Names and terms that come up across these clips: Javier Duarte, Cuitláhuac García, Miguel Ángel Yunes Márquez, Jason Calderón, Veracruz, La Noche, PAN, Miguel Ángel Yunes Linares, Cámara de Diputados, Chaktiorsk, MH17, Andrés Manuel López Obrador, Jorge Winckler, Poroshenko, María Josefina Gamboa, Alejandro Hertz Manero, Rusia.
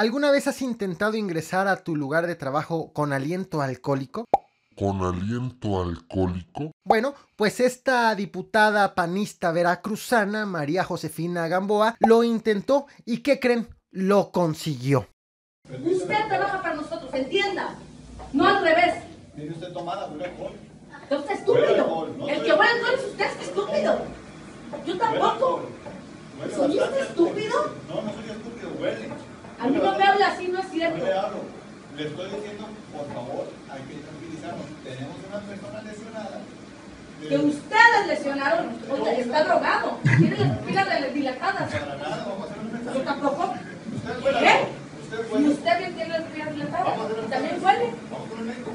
¿Alguna vez has intentado ingresar a tu lugar de trabajo con aliento alcohólico? ¿Con aliento alcohólico? Bueno, pues esta diputada panista veracruzana, María Josefina Gamboa, lo intentó y, ¿qué creen? Lo consiguió. Usted trabaja para nosotros, entienda. No al revés. Tiene usted tomada, huele alcohol. Usted es estúpido. El que huele alcohol es usted, es estúpido. Yo tampoco. ¿Soy este estúpido? No, no soy estúpido, huele. A mí no me habla así, no es cierto. No le hablo. Le estoy diciendo, por favor, hay que tranquilizarnos. Tenemos una persona lesionada. Que ustedes lesionaron. Usted está drogado. Tiene las pupilas dilatadas. Para nada, vamos a hacer un mensaje. Yo tampoco. ¿Usted huele? ¿Qué? ¿Usted bien tiene las pupilas dilatadas? ¿También huele? Vamos con el médico.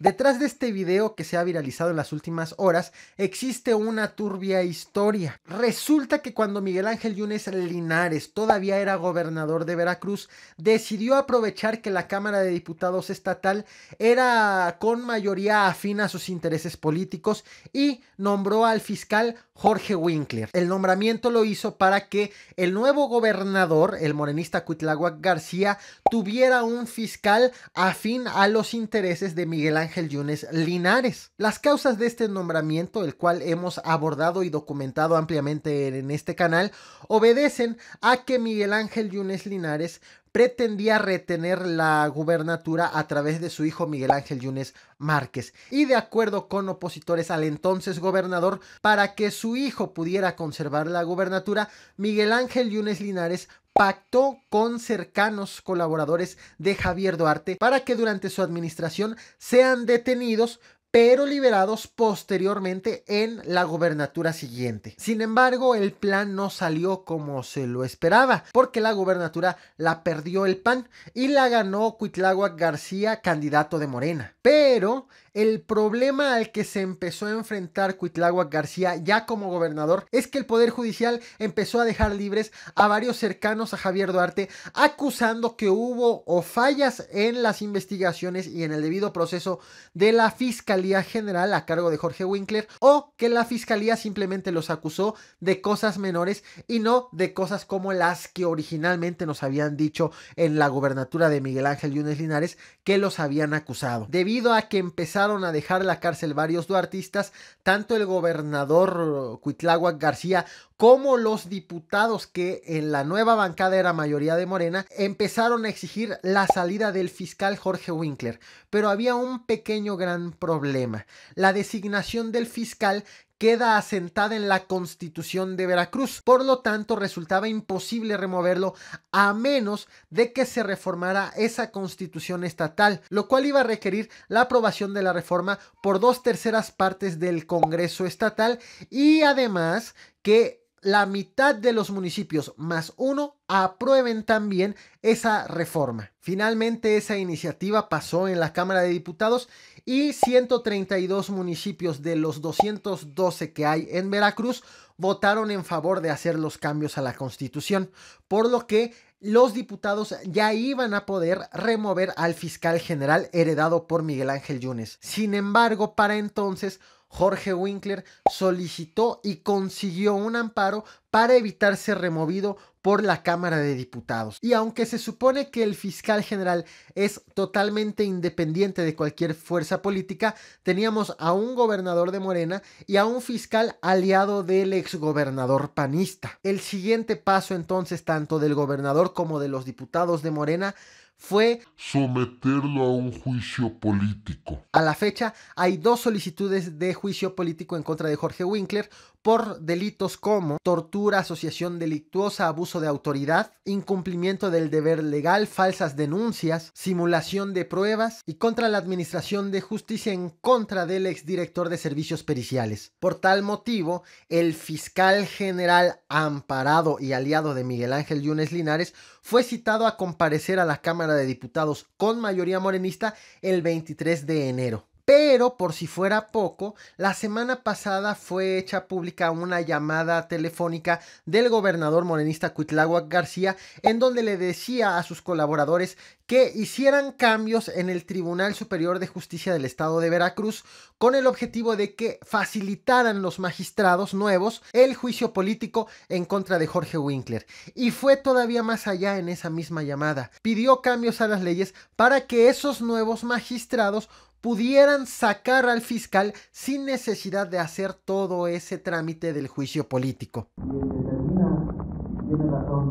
Detrás de este video que se ha viralizado en las últimas horas existe una turbia historia. Resulta que cuando Miguel Ángel Yunes Linares todavía era gobernador de Veracruz, decidió aprovechar que la Cámara de Diputados estatal era con mayoría afín a sus intereses políticos y nombró al fiscal Jorge Winckler. El nombramiento lo hizo para que el nuevo gobernador, el morenista Cuitláhuac García, tuviera un fiscal afín a los intereses de Miguel Ángel Yunes Linares. Las causas de este nombramiento, el cual hemos abordado y documentado ampliamente en este canal, obedecen a que Miguel Ángel Yunes Linares pretendía retener la gubernatura a través de su hijo Miguel Ángel Yunes Márquez y, de acuerdo con opositores al entonces gobernador, para que su hijo pudiera conservar la gubernatura, Miguel Ángel Yunes Linares pactó con cercanos colaboradores de Javier Duarte para que durante su administración sean detenidos pero liberados posteriormente en la gobernatura siguiente. Sin embargo, el plan no salió como se lo esperaba, porque la gobernatura la perdió el PAN y la ganó Cuitláhuac García, candidato de Morena. Pero el problema al que se empezó a enfrentar Cuitláhuac García ya como gobernador es que el Poder Judicial empezó a dejar libres a varios cercanos a Javier Duarte, acusando que hubo o fallas en las investigaciones y en el debido proceso de la Fiscalía General a cargo de Jorge Winckler, o que la fiscalía simplemente los acusó de cosas menores y no de cosas como las que originalmente nos habían dicho en la gobernatura de Miguel Ángel Yunes Linares que los habían acusado. Debido a que empezaron a dejar la cárcel varios duartistas, tanto el gobernador Cuitláhuac García como los diputados que en la nueva bancada era mayoría de Morena empezaron a exigir la salida del fiscal Jorge Winckler. Pero había un pequeño gran problema. La designación del fiscal queda asentada en la Constitución de Veracruz, por lo tanto resultaba imposible removerlo a menos de que se reformara esa Constitución estatal, lo cual iba a requerir la aprobación de la reforma por 2/3 partes del Congreso estatal y además que la mitad de los municipios más uno aprueben también esa reforma. Finalmente esa iniciativa pasó en la Cámara de Diputados y 132 municipios de los 212 que hay en Veracruz votaron en favor de hacer los cambios a la Constitución, por lo que los diputados ya iban a poder remover al fiscal general heredado por Miguel Ángel Yunes. Sin embargo, para entonces Jorge Winckler solicitó y consiguió un amparo para evitar ser removido por la Cámara de Diputados. Y aunque se supone que el fiscal general es totalmente independiente de cualquier fuerza política, teníamos a un gobernador de Morena y a un fiscal aliado del exgobernador panista. El siguiente paso entonces, tanto del gobernador como de los diputados de Morena, fue someterlo a un juicio político. A la fecha hay 2 solicitudes de juicio político en contra de Jorge Winckler por delitos como tortura, asociación delictuosa, abuso de autoridad, incumplimiento del deber legal, falsas denuncias, simulación de pruebas y contra la Administración de Justicia en contra del exdirector de servicios periciales. Por tal motivo, el fiscal general amparado y aliado de Miguel Ángel Yunes Linares fue citado a comparecer a la Cámara de Diputados con mayoría morenista el 23 de enero. Pero, por si fuera poco, la semana pasada fue hecha pública una llamada telefónica del gobernador morenista Cuitláhuac García, en donde le decía a sus colaboradores que hicieran cambios en el Tribunal Superior de Justicia del Estado de Veracruz con el objetivo de que facilitaran los magistrados nuevos el juicio político en contra de Jorge Winckler. Y fue todavía más allá en esa misma llamada. Pidió cambios a las leyes para que esos nuevos magistrados pudieran sacar al fiscal sin necesidad de hacer todo ese trámite del juicio político. Tiene razón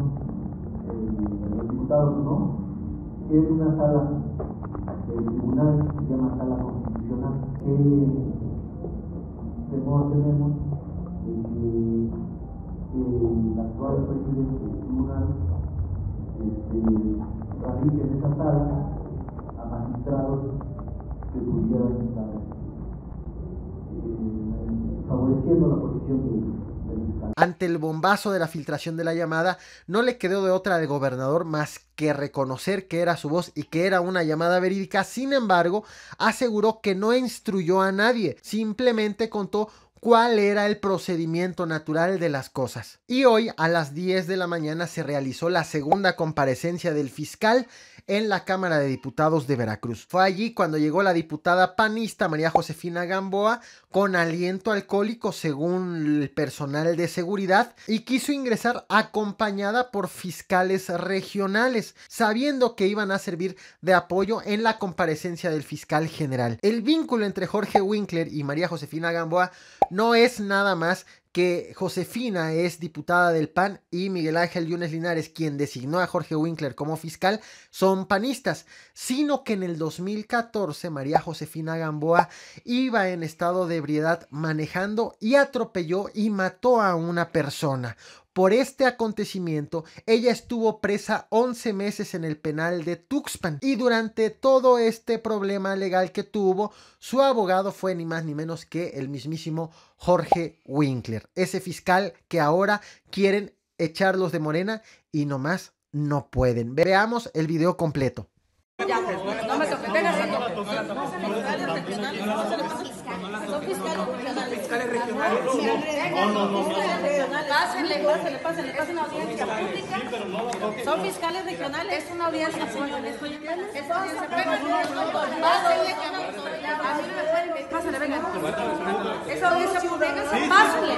los diputados, ¿no? Es una sala del tribunal, se llama sala constitucional. ¿Qué temor tenemos de que el actual presidente del tribunal radique en esa sala a magistrados que pudieran estar favoreciendo la posición del fiscal? Ante el bombazo de la filtración de la llamada, no le quedó de otra al gobernador más que reconocer que era su voz y que era una llamada verídica. Sin embargo, aseguró que no instruyó a nadie, simplemente contó cuál era el procedimiento natural de las cosas. Y hoy a las 10 de la mañana se realizó la segunda comparecencia del fiscal en la Cámara de Diputados de Veracruz. Fue allí cuando llegó la diputada panista María Josefina Gamboa con aliento alcohólico, según el personal de seguridad, y quiso ingresar acompañada por fiscales regionales, sabiendo que iban a servir de apoyo en la comparecencia del fiscal general. El vínculo entre Jorge Winckler y María Josefina Gamboa no es nada más que Josefina es diputada del PAN y Miguel Ángel Yunes Linares, quien designó a Jorge Winckler como fiscal, son panistas, sino que en el 2014 María Josefina Gamboa iba en estado de ebriedad manejando y atropelló y mató a una persona. Por este acontecimiento, ella estuvo presa 11 meses en el penal de Tuxpan, y durante todo este problema legal que tuvo, su abogado fue ni más ni menos que el mismísimo Jorge Winckler, ese fiscal que ahora quieren echarlos de Morena y nomás no pueden. Veamos el video completo. Ya, no me toque, venga, Pásenle audiencia pública. Son fiscales regionales. Es una audiencia pública. Pásenle, venga. Es audiencia pública. Pásenle.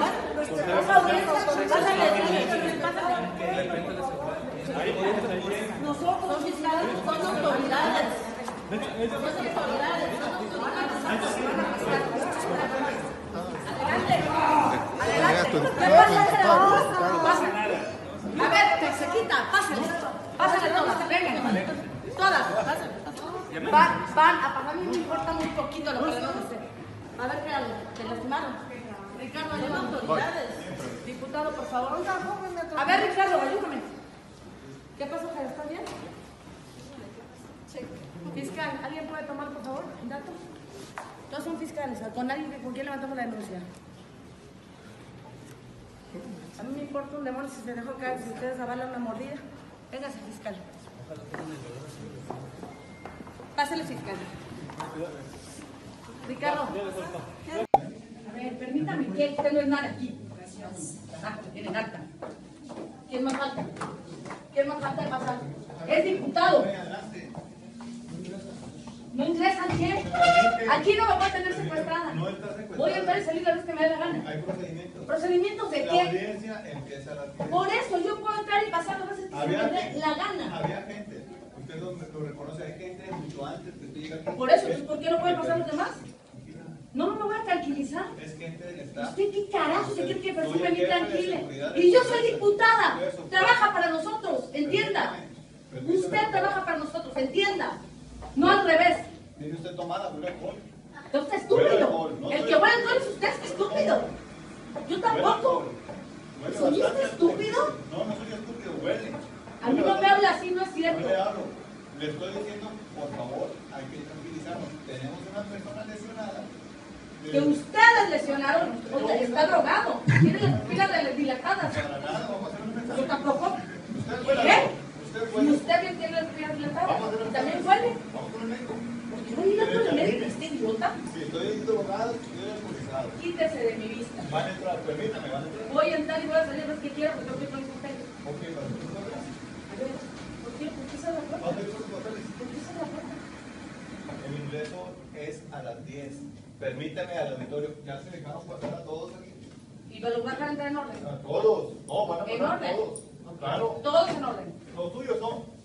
Nosotros son fiscales con autoridades. A ver, se quita, pásenle todas, vengan, todas, pásenle. Van a pagar, a mí me importa muy poquito lo que le vamos a hacer. A ver, ¿qué te lastimaron? Ricardo, ayuda a autoridades. Diputado, por favor. A ver, Ricardo, ayúdame. ¿Qué pasa, Javier? ¿Estás bien? Fiscal, ¿alguien puede tomar, por favor, el dato? Todos son fiscales, con alguien con quien levantamos la denuncia. A mí me importa un demonio si se dejó caer, si ustedes avalan una mordida. Véngase, fiscal. Pásale, fiscal. Ricardo. A ver, permítame, que usted no es nada aquí. Gracias. Ah, tienen acta. ¿Quién más falta? ¿Quién más falta de pasar? Es diputado. ¿No ingresa quién? Aquí no me voy a tener secuestrada. No está secuestrada. Voy a entrar y salir la vez que me dé la gana. Hay procedimientos. ¿Procedimientos de qué? La audiencia empieza a las 10. Por eso yo puedo entrar y pasar las veces que se me dé la gana. Había gente. Usted lo reconoce. Hay gente mucho antes que usted llega aquí. Por eso, pues, ¿por qué no pueden pasar los demás? No, no me voy a tranquilizar. Es gente del Estado. ¿Usted qué carajo se cree que presume bien tranquila? Y yo soy diputada. Trabaja para nosotros. Entienda. Usted trabaja para nosotros. Entienda. No al revés. Tiene usted tomada, huele alcohol. Usted es estúpido. El que huele alcohol es usted, es estúpido. Yo tampoco. ¿Soy usted estúpido? No, no soy estúpido, huele. A mí no me habla así, no es cierto. No le hablo. Le estoy diciendo, por favor, hay que tranquilizarnos. Tenemos una persona lesionada. Que ustedes lesionaron. Usted está drogado. Tiene las pupilas dilatadas. Para nada, vamos a hacer un mensaje. Yo tampoco. ¿Usted huele? ¿Qué? ¿Y usted bien tiene las pupilas dilatadas? ¿También huele? Vamos con el médico. ¿Por qué no ir a con el médico? ¿Este idiota? Congreso es a las 10. Permítame al auditorio, ya se dejamos pasar a todos aquí. ¿Y los van a entrar en orden? A todos, no, van a pasar a todos. Claro. Todos en orden. Los tuyos son.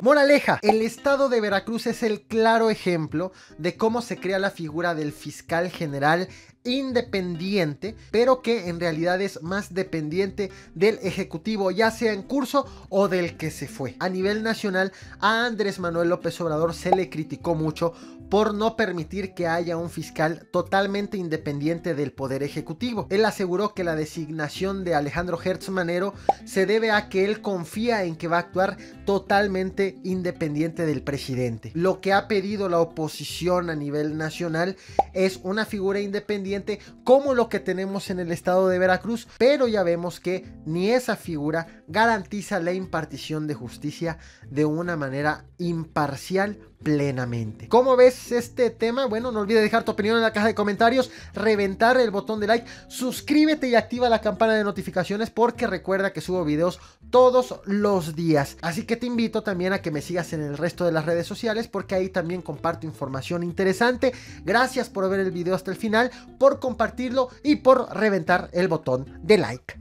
Moraleja, el estado de Veracruz es el claro ejemplo de cómo se crea la figura del fiscal general independiente, pero que en realidad es más dependiente del ejecutivo, ya sea en curso o del que se fue. A nivel nacional, a Andrés Manuel López Obrador se le criticó mucho por no permitir que haya un fiscal totalmente independiente del poder ejecutivo. Él aseguró que la designación de Alejandro Hertz Manero se debe a que él confía en que va a actuar totalmente independiente del presidente. Lo que ha pedido la oposición a nivel nacional es una figura independiente como lo que tenemos en el estado de Veracruz, pero ya vemos que ni esa figura garantiza la impartición de justicia de una manera imparcial plenamente. ¿Cómo ves este tema? Bueno, no olvides dejar tu opinión en la caja de comentarios, reventar el botón de like, suscríbete y activa la campana de notificaciones porque recuerda que subo videos todos los días. Así que te invito también a que me sigas en el resto de las redes sociales porque ahí también comparto información interesante. Gracias por ver el video hasta el final, por compartirlo y por reventar el botón de like.